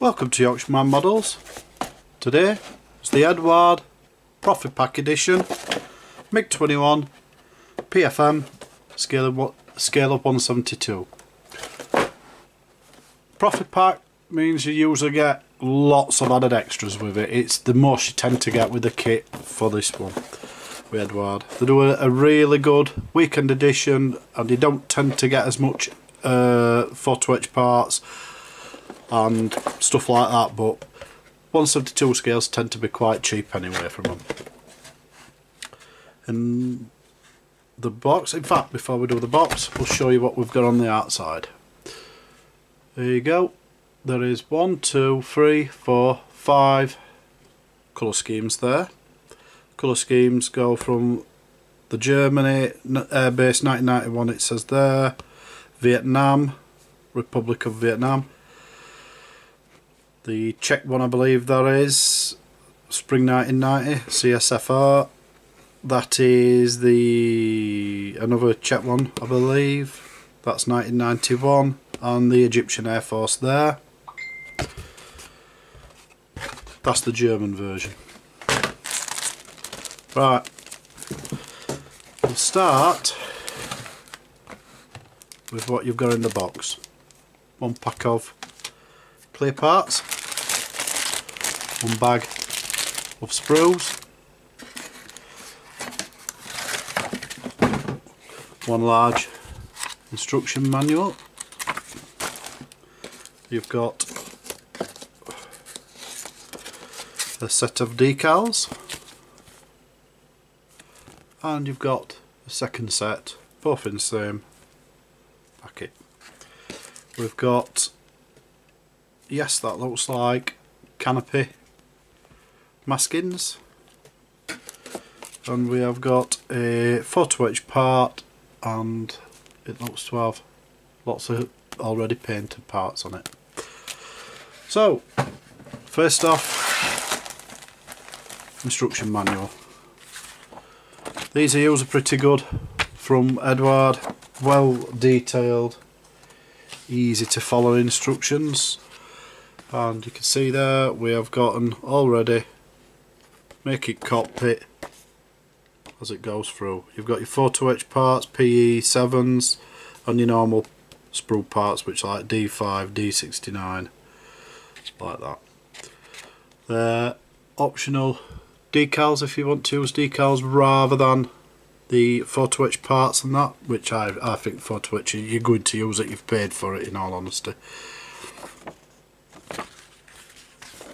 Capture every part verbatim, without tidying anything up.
Welcome to Yorkshireman Models. Today it's the Eduard Profipack edition MiG twenty-one P F M scale up, scale up one seventy-two. Profipack means you usually get lots of added extras with it. It's the most you tend to get with the kit for this one with Eduard. They do a, a really good weekend edition and you don't tend to get as much uh, photo-etch parts and stuff like that, but one seventy-two scales tend to be quite cheap anyway from them. And the box, in fact before we do the box we'll show you what we've got on the outside. There you go, there is one, two, three, four, five colour schemes there. Colour schemes go from the Germany airbase nineteen ninety-one, it says there, Vietnam, Republic of Vietnam, the Czech one I believe that is, Spring nineteen ninety, C S F R, that is the another Czech one I believe, that's nineteen ninety-one, and the Egyptian Air Force there, that's the German version. Right, we'll start with what you've got in the box. One pack of clear parts, one bag of sprues, one large instruction manual. You've got a set of decals and you've got a second set, both in the same packet. We've got, yes, that looks like canopy maskings, and we have got a photo etch part, and it looks to have lots of already painted parts on it. So first off, instruction manual. These are usually pretty good from Eduard, well detailed, easy to follow instructions. And you can see there we have gotten already make it cockpit as it goes through. You've got your photo etch parts, P E sevens, and your normal sprue parts, which are like D five, D sixty-nine, like that. They're optional decals if you want to use decals rather than the photo etch parts and that, which I, I think photo etch you're going to use it, you've paid for it in all honesty.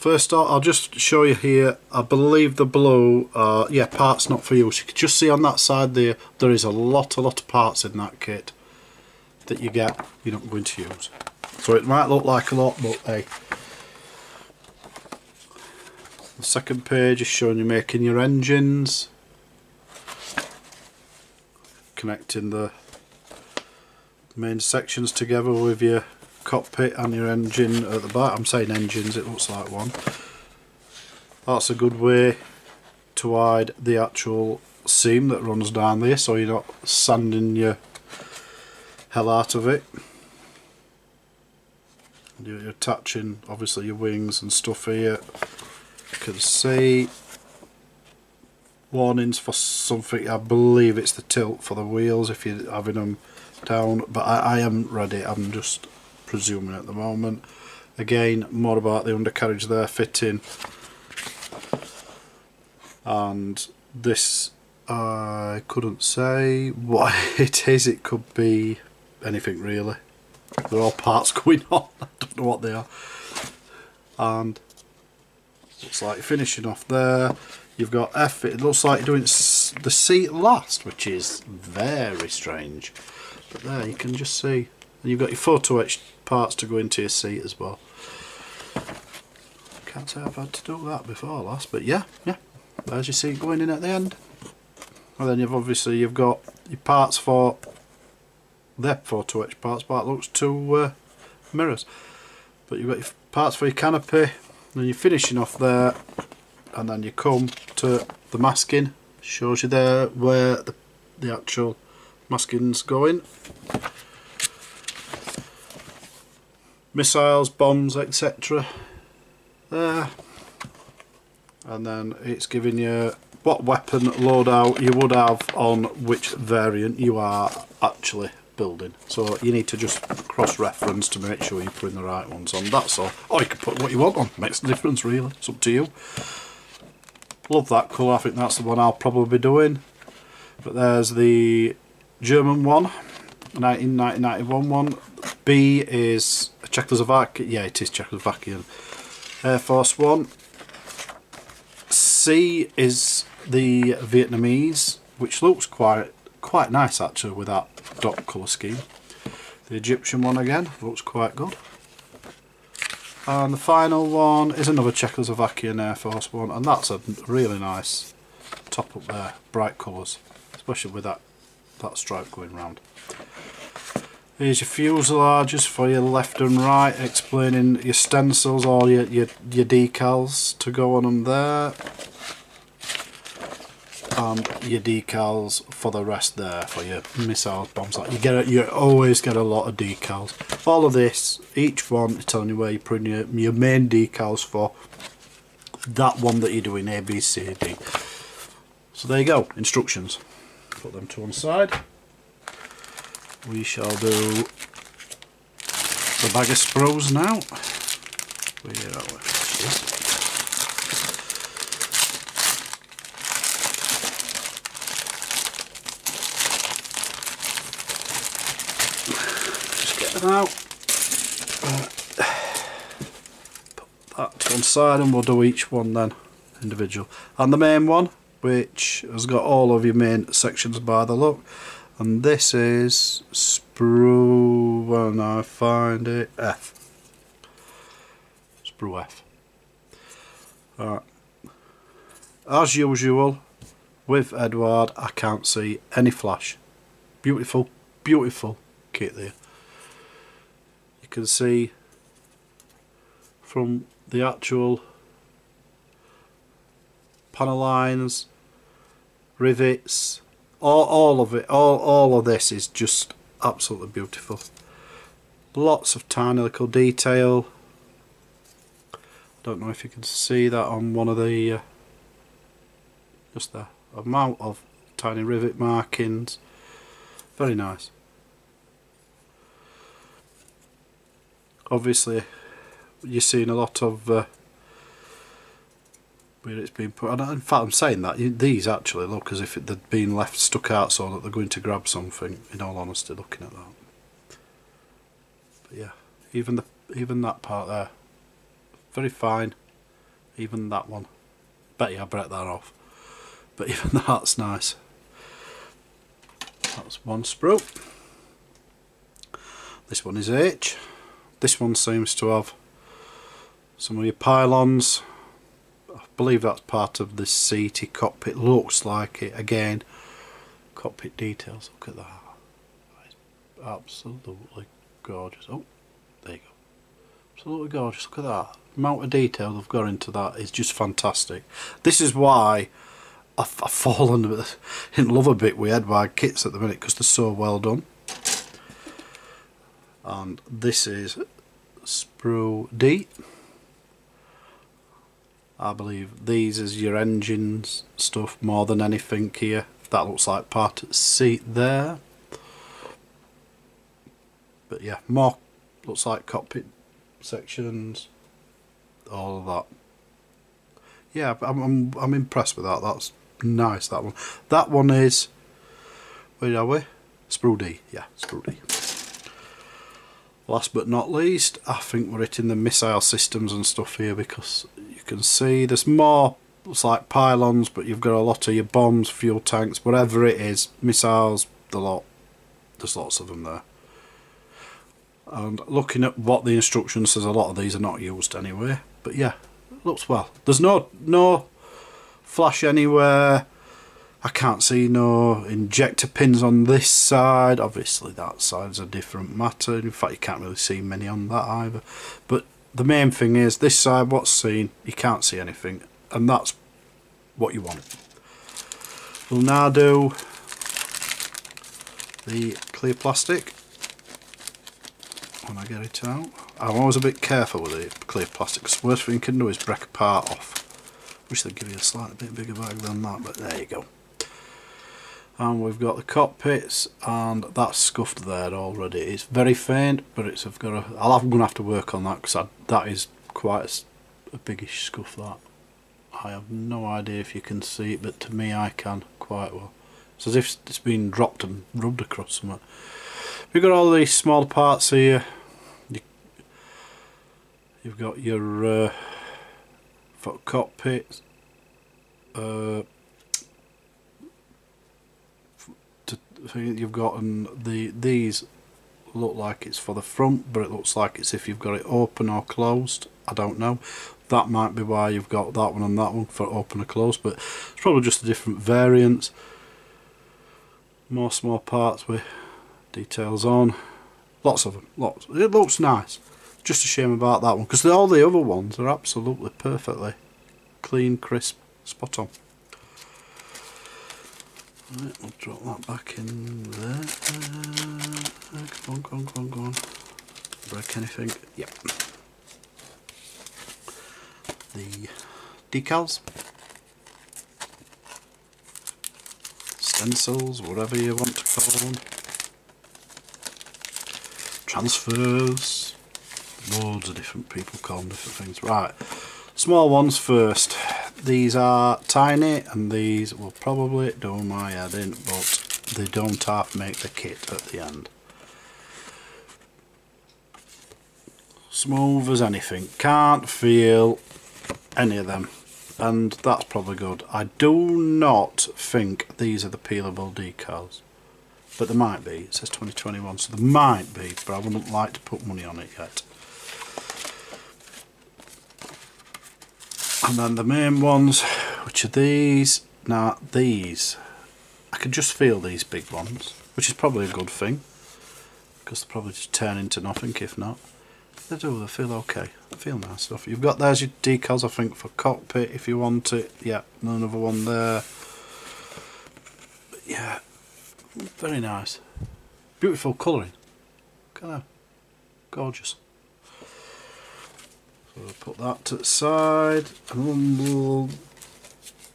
First off, I'll just show you here, I believe the blue, uh, yeah, parts not for use. You can just see on that side there, there is a lot, a lot of parts in that kit that you get, you're not going to use. So it might look like a lot, but hey. The second page is showing you making your engines, connecting the main sections together with your cockpit and your engine at the back. I'm saying engines, it looks like one. That's a good way to hide the actual seam that runs down there so you're not sanding your hell out of it. And you're attaching obviously your wings and stuff here. You can see warnings for something, I believe it's the tilt for the wheels if you're having them down, but I, I haven't read it, I'm just presuming at the moment. Again, more about the undercarriage there, fitting, and this I couldn't say what it is, it could be anything really, they're all parts going on, I don't know what they are. And looks like you're finishing off there, you've got F, it looks like you're doing the seat last, which is very strange, but there you can just see. And you've got your photo etched parts to go into your seat as well. Can't say I've had to do that before last, but yeah, yeah. There's your seat going in at the end. And then you've obviously you've got your parts for their photo etched parts, but it looks two uh, mirrors. But you've got your parts for your canopy, and you're finishing off there, and then you come to the masking. Shows you there where the, the actual masking's going. Missiles, bombs, et cetera. there, and then it's giving you what weapon loadout you would have on which variant you are actually building. So you need to just cross-reference to make sure you're putting the right ones on, that's all. Or you can put what you want on, makes no difference really, it's up to you. Love that colour, I think that's the one I'll probably be doing. But there's the German one, nineteen ninety-one one. B is Czechoslovakian, yeah it is Czechoslovakian, Air Force One. C is the Vietnamese, which looks quite quite nice actually with that dot colour scheme. The Egyptian one again looks quite good. And the final one is another Czechoslovakian Air Force One, and that's a really nice top up there, bright colours, especially with that that stripe going round. Here's your fuselages for your left and right, explaining your stencils or your, your, your decals to go on them there. And your decals for the rest there, for your missiles, bombs. Like you get, you always get a lot of decals. All of this, each one is telling you where you're putting your, your main decals for that one that you're doing, A, B, C, D. So there you go, instructions. Put them to one side. We shall do the bag of sprues now. Where are we? Just get them out. Put that to one side and we'll do each one then, individual. And the main one, which has got all of your main sections by the look. And this is sprue, when I find it, F. Sprue F. Alright. As usual, with Eduard, I can't see any flash. Beautiful, beautiful kit there. You can see from the actual panel lines, rivets, All, all of it, all, all of this is just absolutely beautiful. Lots of tiny little detail. I don't know if you can see that on one of the uh, just the amount of tiny rivet markings. Very nice. Obviously you're seeing a lot of uh, where it's been put, and in fact I'm saying that these actually look as if they'd been left stuck out so that they're going to grab something, in all honesty, looking at that. But yeah, even the even that part there, very fine. Even that one, bet you I break that off, but even that's nice. That's one sprue. This one is H. This one seems to have some of your pylons. I believe that's part of the C T cockpit, looks like it. Again, cockpit details, look at that, that is absolutely gorgeous. Oh, there you go, absolutely gorgeous, look at that, the amount of detail they've got into that is just fantastic. This is why I've, I've fallen in love a bit with Eduard kits at the minute, because they're so well done. And this is sprue D. I believe these is your engines stuff more than anything here. That looks like part C there. But yeah, more looks like cockpit sections, all of that. Yeah, I'm, I'm, I'm impressed with that. That's nice, that one. That one is, where are we? Sprue D, yeah, sprue D. Last but not least, I think we're hitting the missile systems and stuff here, because you can see there's more, it's like pylons, but you've got a lot of your bombs, fuel tanks, whatever it is, missiles, the lot. There's lots of them there. And looking at what the instruction says, a lot of these are not used anyway. But yeah, it looks well. There's no no flash anywhere. I can't see no injector pins on this side. Obviously that side's a different matter. In fact, you can't really see many on that either. But the main thing is this side, what's seen, you can't see anything, and that's what you want. We'll now do the clear plastic when I get it out. I'm always a bit careful with the clear plastic because the worst thing you can do is break a part off. Wish they'd give you a slightly bit bigger bag than that, but there you go. And we've got the cockpits, and that's scuffed there already. It's very faint, but it's I've got a, I'll have, I'm going to have to work on that because that is quite a, a biggish scuff. That I have no idea if you can see it, but to me I can quite well. It's as if it's been dropped and rubbed across somewhere. We've got all these small parts here. You, you've got your uh, for cockpits. Uh, You've got and the these look like it's for the front, but it looks like it's if you've got it open or closed. I don't know. That might be why you've got that one and that one for open or closed, but it's probably just a different variant. More small parts with details on. Lots of them. Lots. It looks nice. Just a shame about that one because all the other ones are absolutely perfectly clean, crisp, spot on. Right, we'll drop that back in there. Uh, come on, come on, come on, come on. Break anything? Yep. The decals, stencils, whatever you want to call them. Transfers. Loads of different people call them different things. Right, small ones first. These are tiny, and these will probably do my head in, but they don't half make the kit at the end. Smooth as anything, can't feel any of them, and that's probably good. I do not think these are the peelable decals, but they might be. It says twenty twenty-one, so they might be, but I wouldn't like to put money on it yet. And then the main ones, which are these. Now these, I can just feel these big ones, which is probably a good thing, because they'll probably just turn into nothing if not. They do, they feel okay, they feel nice stuff. You've got, there's your decals I think for cockpit if you want it. Yeah, another one there. But yeah, very nice. Beautiful colouring, kind of gorgeous. We'll put that to the side.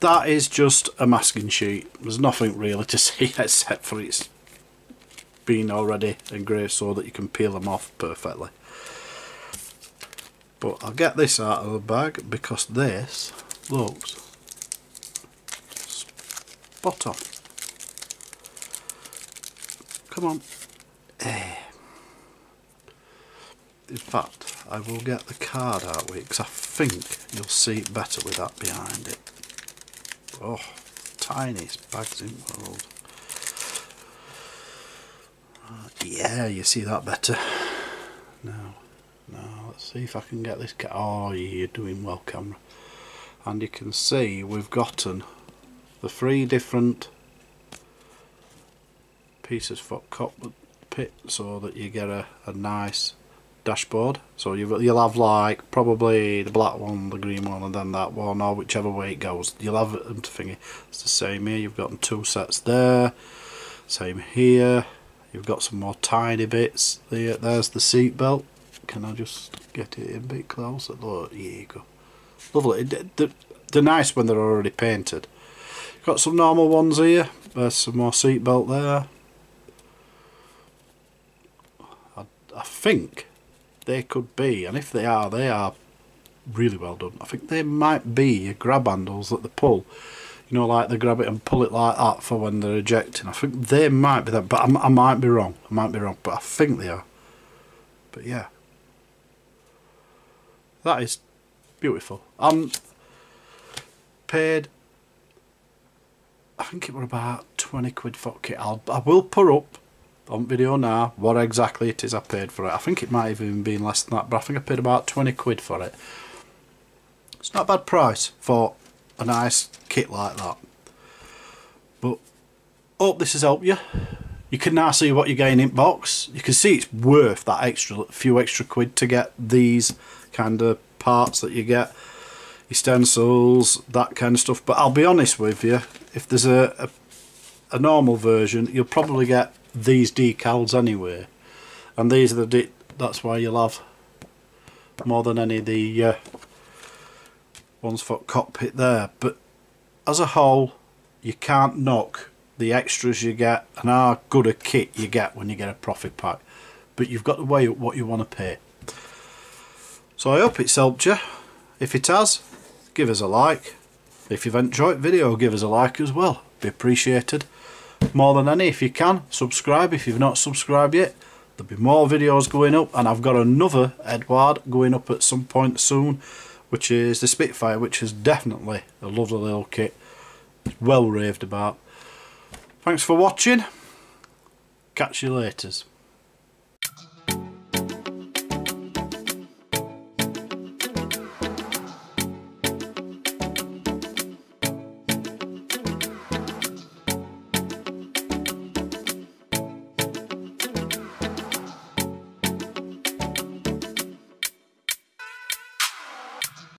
That is just a masking sheet. There's nothing really to see except for it's been already engraved so that you can peel them off perfectly. But I'll get this out of the bag because this looks spot on. Come on. Eh. In fact, I will get the card out with it because I think you'll see it better with that behind it. Oh, tiniest bags in the world. Uh, yeah, you see that better. Now, now, let's see if I can get this card. Oh, you're doing well, camera. And you can see we've gotten the three different pieces for cockpit so that you get a, a nice dashboard. So you've, you'll have like probably the black one, the green one, and then that one, or whichever way it goes. You'll have them thingy. It's the same here. You've got two sets there. Same here. You've got some more tiny bits there. There's the seat belt. Can I just get it a bit closer? Look, here you go. Lovely. They're nice when they're already painted. You've got some normal ones here. There's some more seat belt there. I, I think they could be, and if they are, they are really well done. I think they might be your grab handles that they pull, you know, like they grab it and pull it like that for when they're ejecting. I think they might be that, but I, I might be wrong. I might be wrong, but I think they are. But yeah, that is beautiful. Um, paid, I think it were about twenty quid for kit. I'll, I will put up on video now what exactly it is I paid for it. I think it might have even been less than that, but I think I paid about twenty quid for it. It's not a bad price for a nice kit like that. But hope this has helped you. You can now see what you're getting in box. You can see it's worth that extra few extra quid to get these kind of parts that you get, your stencils, that kind of stuff. But I'll be honest with you, if there's a, a, a normal version, you'll probably get these decals anyway, and these are the de that's why you'll have more than any of the uh, one's foot cockpit there. But as a whole, you can't knock the extras you get and how good a kit you get when you get a Profipack, but you've got to weigh up what you want to pay. So I hope it's helped you. If it has, give us a like. If you've enjoyed the video, give us a like as well, be appreciated. More than any, if you can, subscribe if you've not subscribed yet. There'll be more videos going up, and I've got another Eduard going up at some point soon, which is the Spitfire, which is definitely a lovely little kit. It's well raved about. Thanks for watching. Catch you later.